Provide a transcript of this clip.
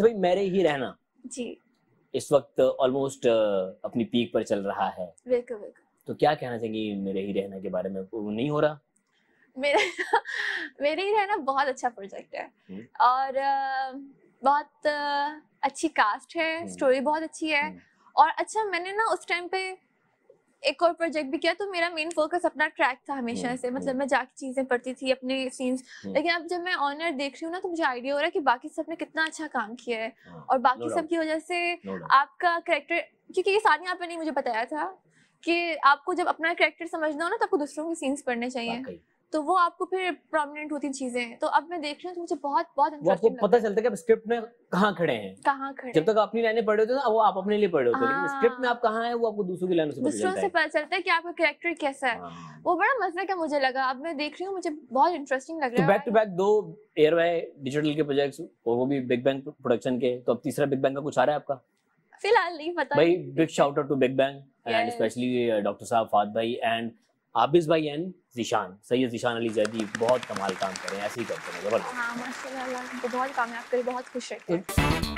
भाई मेरे ही रहना जी इस वक्त ऑलमोस्ट अपनी पीक पर चल रहा है। बिल्कुल बिल्कुल। तो क्या कहना चाहेंगी मेरे ही रहना के बारे में? वो नहीं हो रहा मेरे ही रहना बहुत अच्छा प्रोजेक्ट है और बहुत अच्छी कास्ट है, स्टोरी बहुत अच्छी है। और अच्छा मैंने ना उस टाइम पे एक और प्रोजेक्ट भी किया तो मेरा मेन फोकस अपना ट्रैक था हमेशा से, मतलब मैं जाके चीजें पढ़ती थी अपने सीन्स। लेकिन अब जब मैं ऑनर देख रही हूँ ना तो मुझे आइडिया हो रहा है कि बाकी सबने कितना अच्छा काम किया है और बाकी सब की वजह से आपका कैरेक्टर, क्योंकि ये सानिया आपने नहीं मुझे बताया था कि आपको जब अपना कैरेक्टर समझना हो ना तो आपको दूसरों के सीन्स पढ़ने चाहिए तो वो आपको फिर प्रोमिनेंट होती चीजें। तो अब मैं देख रही हूँ तो मुझे बहुत बहुत आपको पता चलता है कि आप स्क्रिप्ट में कहाँ खड़े हैं, कहाँ खड़े। जब तक आप अपनी लाइनें पढ़ रहे होते हो ना वो आप अपने लिए पढ़ रहे होते हो, लेकिन स्क्रिप्ट में आप कहाँ हैं वो आपको दूसरों की लाइनों से पता चलता है कि आपका कैरेक्टर कैसा है। वो बड़ा मजा का मुझे लगा, अब मैं देख रही हूँ मुझे बहुत इंटरेस्टिंग लग रहा है। बैक टू बैक दो एयरवे डिजिटल के प्रोजेक्ट्स और वो भी बिग बैंग प्रोडक्शन के, तो अब तीसरा बिग बैंग का कुछ आ रहा है आपका? फिलहाल नहीं पता भाई। Big shout out to big bang and specially doctor साहब फाद भाई एंड आबिद भाई एंड निशान अली ज़ैदी बहुत कमाल काम कर रहे हैं, ऐसे ही करते हैं। हाँ माशाल्लाह, बहुत कामयाब, बहुत खुश रहते हैं।